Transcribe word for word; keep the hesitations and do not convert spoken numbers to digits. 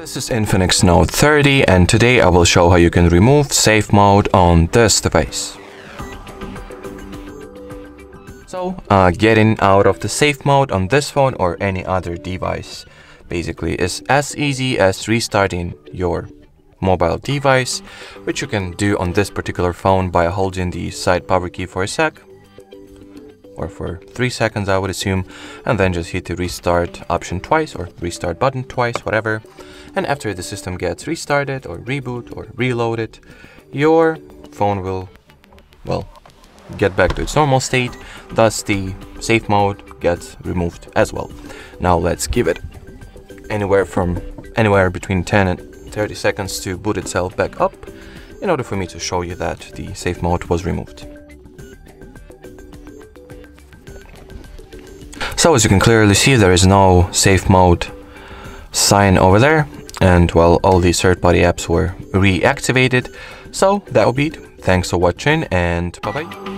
This is Infinix Note thirty, and today I will show how you can remove Safe Mode on this device. So, uh, getting out of the Safe Mode on this phone or any other device basically is as easy as restarting your mobile device, which you can do on this particular phone by holding the side power key for a sec, or for three seconds I would assume, and then just hit the restart option twice or restart button twice, whatever. And after the system gets restarted or reboot or reloaded, your phone will, well, get back to its normal state. Thus the Safe Mode gets removed as well. Now let's give it anywhere from anywhere between ten and thirty seconds to boot itself back up in order for me to show you that the Safe Mode was removed. So as you can clearly see, there is no Safe Mode sign over there, and well, all these third-party apps were reactivated. So that will be it. Thanks for watching, and bye bye.